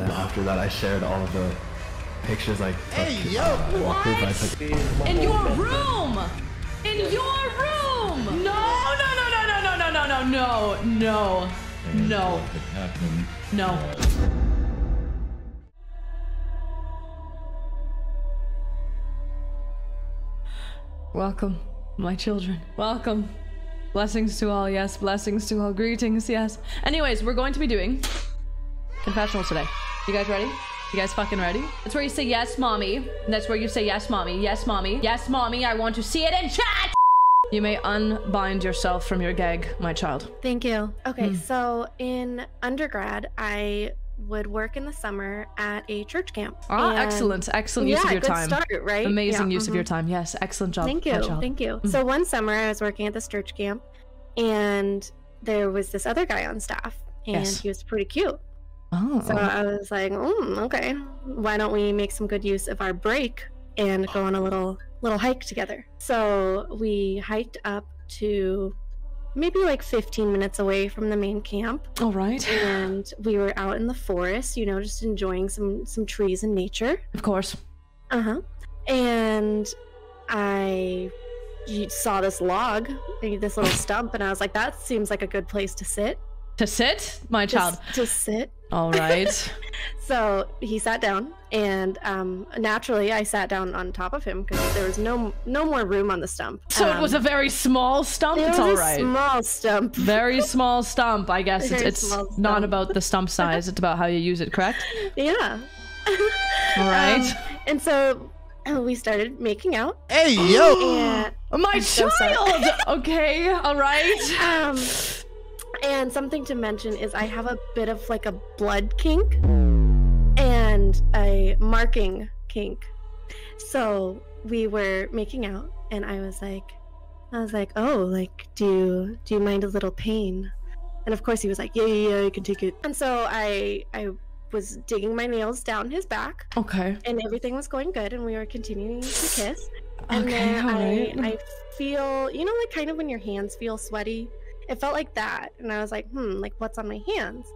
and then after that I shared all of the pictures I took. Hey, yo, what? I took. In your room! In your room! No, no, no, no, no, no, no, no, no, no, no, no. Welcome, my children. Welcome. Blessings to all, yes. Blessings to all. Greetings, yes. Anyways, we're going to be doing confessional today. You guys ready? You guys fucking ready? That's where you say, yes, mommy. That's where you say, yes, mommy. Yes, mommy. Yes, mommy. I want to see it in chat. You may unbind yourself from your gag, my child. Thank you. Okay, so in undergrad, I would work in the summer at a church camp. Ah, excellent. Excellent use of your time. Yeah, good start, right? Amazing use of your time. Yes, excellent job. Thank you. Thank you. So one summer I was working at this church camp and there was this other guy on staff and he was pretty cute. Oh. So I was like, okay, why don't we make some good use of our break and go on a little hike together? So we hiked up to maybe like 15 minutes away from the main camp. All right. And we were out in the forest, you know, just enjoying some trees and nature. Of course. Uh-huh. And I saw this log, this little stump, and I was like, that seems like a good place to sit. To sit? My child. To sit. All right. So he sat down, and naturally I sat down on top of him because there was no more room on the stump. So it was a very small stump. It's all right. Small stump. Very small stump. I guess it's not about the stump size. It's about how you use it. Correct? Yeah. All right. And so we started making out. Hey yo, my child. Okay. All right. And something to mention is I have a bit of like a blood kink and a marking kink. So we were making out and I was like, oh, like, do you mind a little pain? And of course he was like, yeah, you can take it. And so I was digging my nails down his back. Okay. And everything was going good and we were continuing to kiss. And then I feel, you know, like kind of when your hands feel sweaty. It felt like that, and I was like, like, what's on my hands?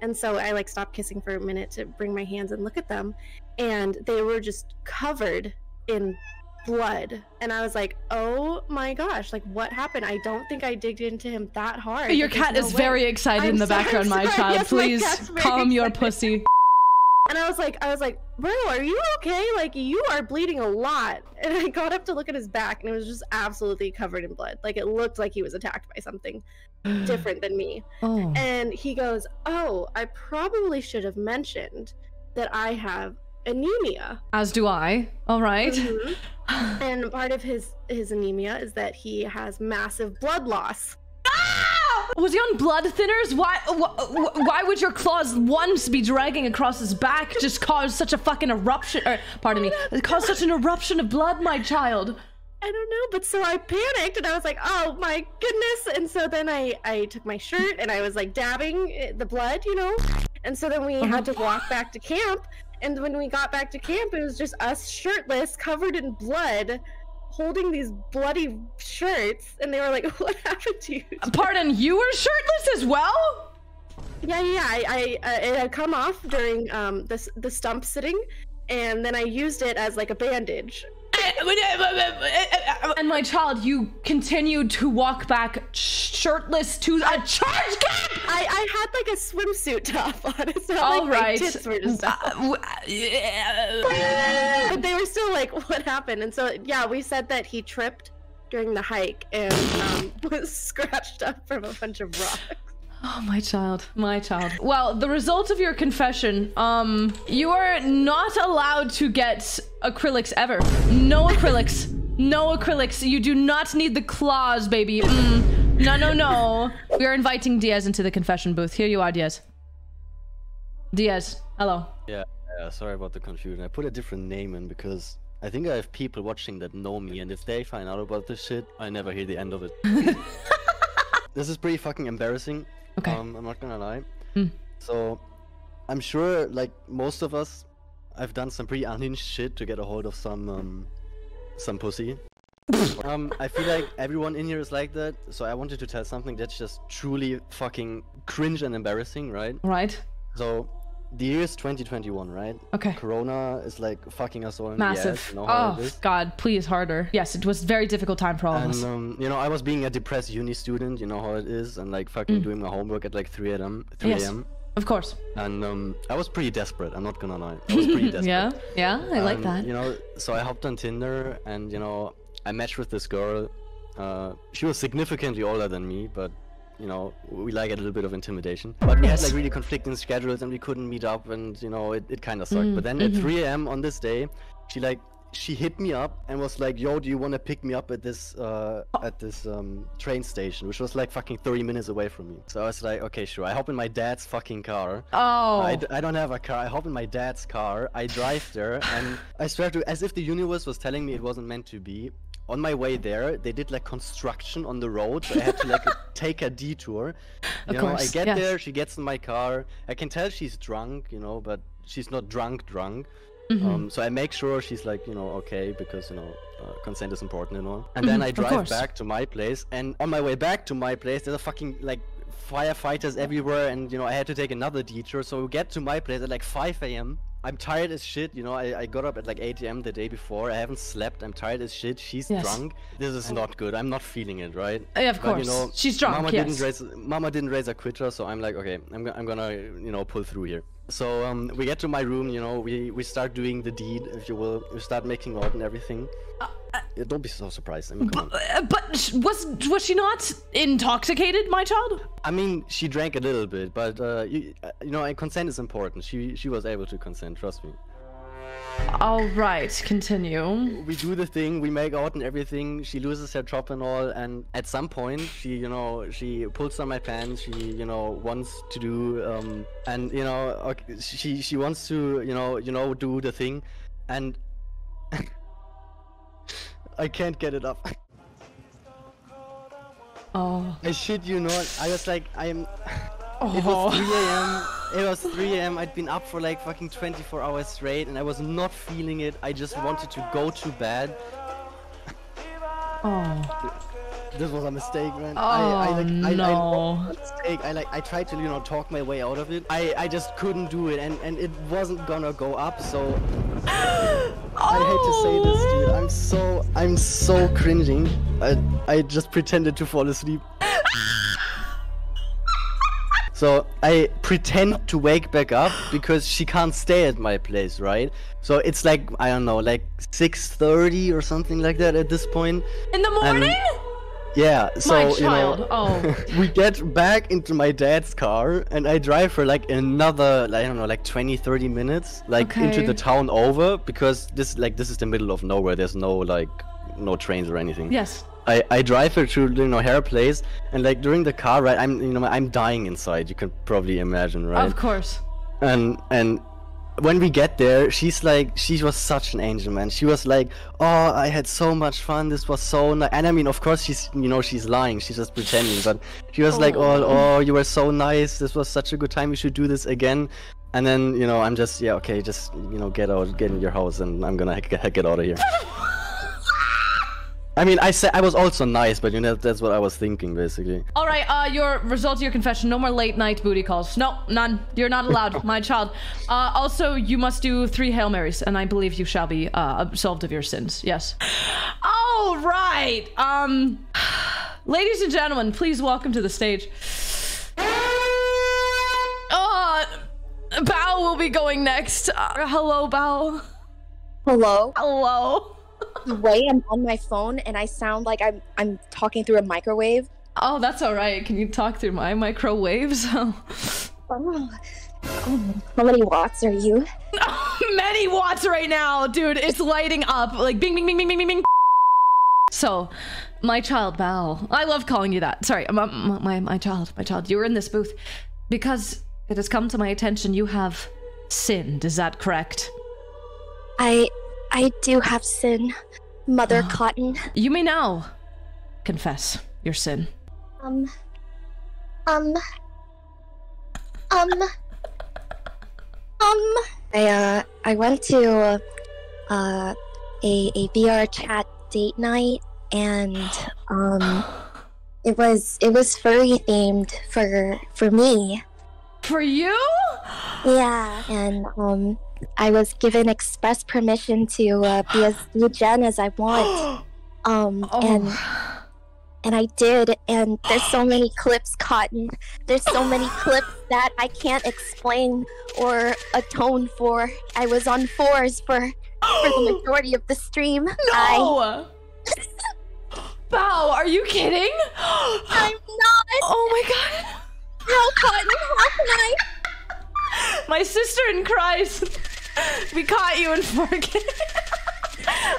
And so I like stopped kissing for a minute to bring my hands and look at them, and they were just covered in blood. And I was like, oh my gosh, like, what happened? I don't think I digged into him that hard. Your cat is very excited in the background, my child. Please calm your pussy. And I was like, bro, are you okay? Like, you are bleeding a lot. And I got up to look at his back, and it was just absolutely covered in blood. Like, it looked like he was attacked by something different than me. Oh. And he goes, oh, I probably should have mentioned that I have anemia. As do I. All right. Mm-hmm. And part of his anemia is that he has massive blood loss. Was he on blood thinners? Why would your claws once be dragging across his back just cause such a fucking eruption? Or, pardon me, cause such an eruption of blood, my child. I don't know, but so I panicked and I was like, oh my goodness. And so then I took my shirt and I was like dabbing the blood, you know? And so then we had to walk back to camp. And when we got back to camp, it was just us shirtless, covered in blood, holding these bloody shirts, and they were like, what happened to you? Pardon, you were shirtless as well? Yeah, I had come off during the stump sitting, and then I used it as like a bandage. And my child, you continued to walk back shirtless to a charge camp! I had like a swimsuit top on. It's not all like right. My tits were just but they were still like, what happened? And so, yeah, we said that he tripped during the hike and was scratched up from a bunch of rocks. Oh, my child, my child. Well, the result of your confession, you are not allowed to get acrylics ever. No acrylics, no acrylics. You do not need the claws, baby. No, no, no. We are inviting Diaz into the confession booth. Here you are, Diaz. Diaz, hello. Yeah, sorry about the confusion. I put a different name in because I think I have people watching that know me, and if they find out about this shit, I never hear the end of it. This is pretty fucking embarrassing. Okay. I'm not gonna lie. So, I'm sure, like, most of us, I've done some pretty unhinged shit to get a hold of some pussy. I feel like everyone in here is like that, so I wanted to tell something that's just truly fucking cringe and embarrassing, right? Right. So, The year is 2021, right? Okay. Corona is like fucking us all in massive. The ass. You know how it is? God, please harder. Yes, it was a very difficult time for all of us. You know, I was being a depressed uni student. You know how it is, and like fucking doing my homework at like 3 a.m. Yes, of course. And I was pretty desperate. I'm not gonna lie. I was pretty desperate. Yeah, yeah, I like that. You know, so I hopped on Tinder, and you know, I matched with this girl. She was significantly older than me, but. You know, we like a little bit of intimidation, but we had like really conflicting schedules and we couldn't meet up, and you know, it kind of sucked. But then at 3 a.m. on this day, she hit me up and was like, yo, do you want to pick me up at this train station, which was like fucking 30 minutes away from me. So I was like, okay, sure. I hop in my dad's fucking car. Oh. I don't have a car. I hop in my dad's car. I drive there, and I swear to, as if the universe was telling me it wasn't meant to be. On my way there, they did like construction on the road, so I had to like take a detour. You know, of course, I get there, she gets in my car. I can tell she's drunk, you know, but she's not drunk. So I make sure she's like, you know, okay, because, you know, consent is important and all. And then I drive back to my place, and on my way back to my place, there's a fucking like firefighters everywhere, and, you know, I had to take another detour. So we get to my place at like 5 a.m. I'm tired as shit, you know, I got up at like 8 a.m. the day before, I haven't slept, I'm tired as shit, she's drunk. This is not good, I'm not feeling it, right? Yeah, of course, you know, she's drunk, Mama didn't raise a quitter, so I'm like, okay, I'm gonna, you know, pull through here. So, we get to my room, you know, we start doing the deed, if you will, we start making out and everything. Yeah, don't be so surprised. I mean, but was she not intoxicated, my child? I mean, she drank a little bit, but you know, and consent is important. She was able to consent, trust me. All right, continue. We do the thing, we make out and everything. She loses her job and all, and at some point, she pulls on my pants. She, you know, wants to do and you know, okay, she wants to, you know, do the thing, and. I can't get it up. Oh. I shit you not. I was like, It was 3 a.m. It was 3 a.m. I'd been up for like fucking 24 hours straight, and I was not feeling it. I just wanted to go to bed. Oh. This was a mistake, man. Oh, I tried to, you know, talk my way out of it. I just couldn't do it, and it wasn't gonna go up, so... I hate to say this, dude. I'm so cringing. I just pretended to fall asleep. So I pretend to wake back up because she can't stay at my place, right? So it's like, I don't know, like 6:30 or something like that at this point. In the morning? Yeah, so, you know, we get back into my dad's car, and I drive for like another, I don't know, like 20-30 minutes, like into the town over, because this is the middle of nowhere. There's no like, no trains or anything. Yes. I drive her to, you know, her place, and like during the car ride, I'm dying inside. You can probably imagine, right? Of course. And when we get there, she's like, she was such an angel, man. She was like, oh, I had so much fun. This was so nice. And I mean, of course, she's, you know, she's lying. She's just pretending. But she was like, oh, you were so nice. This was such a good time. You should do this again. And then, you know, I'm just, yeah, okay, just, you know, get out, get in your house, and I'm gonna get out of here. I mean, I was also nice, but you know, that's what I was thinking, basically. All right, your result of your confession. No more late night booty calls. No, none. You're not allowed, my child. Also, you must do 3 Hail Marys, and I believe you shall be absolved of your sins. Yes. All right. Ladies and gentlemen, please welcome to the stage. Baoo will be going next. Hello, Baoo. Hello. Hello. The way I'm on my phone and I sound like I'm talking through a microwave. Oh, that's all right. Can you talk through my microwaves? How many watts are you? Many watts right now, dude. It's lighting up like bing, bing, bing, bing, bing, bing, bing. So, my child, Baoo. I love calling you that. Sorry, my child. You were in this booth because it has come to my attention you have sinned. Is that correct? I do have sin, Mother Cotton. You may now confess your sin. I went to a VR chat date night, and it was furry themed for me. For you? Yeah, and I was given express permission to be as Lujan as I want. And I did, and there's so many clips, Cotton. There's so many clips that I can't explain or atone for. I was on fours for the majority of the stream. No! Baoo, are you kidding? I'm not! Oh my god! How, Cotton? How can I? My sister in Christ, we caught you in Forget.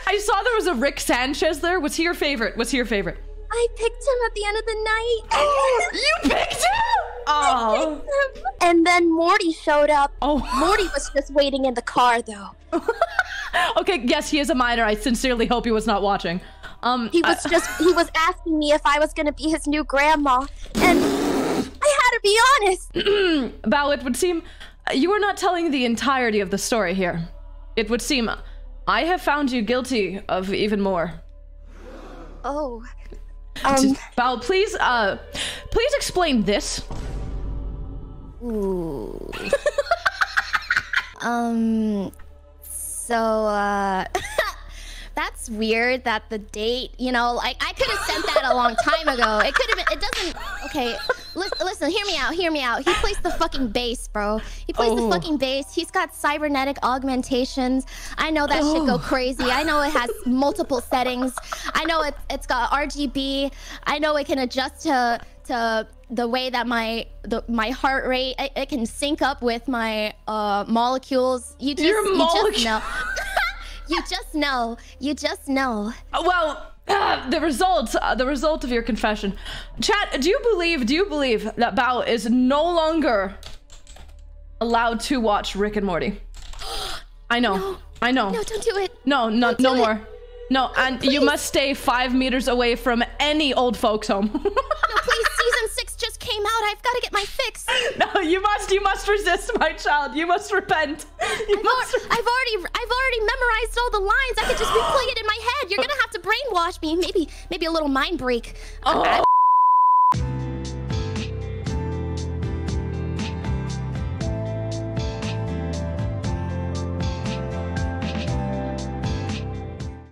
I saw there was a Rick Sanchez there. What's your favorite? What's your favorite? I picked him at the end of the night. Oh, you picked him? Oh. I picked him. And then Morty showed up. Oh. Morty was just waiting in the car, though. Okay, yes, he is a minor. I sincerely hope he was not watching. He was he was asking me if I was going to be his new grandma, and I had to be honest. Baoo, it would seem you are not telling the entirety of the story here. It would seem I have found you guilty of even more. Oh. Baoo, please, please explain this. Ooh. That's weird that the date, you know, like I could have sent that a long time ago. It could have been, it doesn't, okay, listen, hear me out, hear me out. He plays the fucking bass, bro. He plays the fucking bass. He's got cybernetic augmentations. I know that shit go crazy. I know it has multiple settings. I know it's got RGB. I know it can adjust to the way that my heart rate, it can sync up with my molecules. You just know. You just know. You just know. Well, the result of your confession. Chat, do you believe that Baoo is no longer allowed to watch Rick and Morty? I know. No. I know. No, don't do it. No, no, no more. No, and please. You must stay 5 meters away from any old folks home. No, please, season 6 just came out. I've got to get my fix. No, you must resist, my child. You must repent. I've already memorized all the lines. I could just replay it in my head. You're gonna have to brainwash me. Maybe a little mind break. Oh.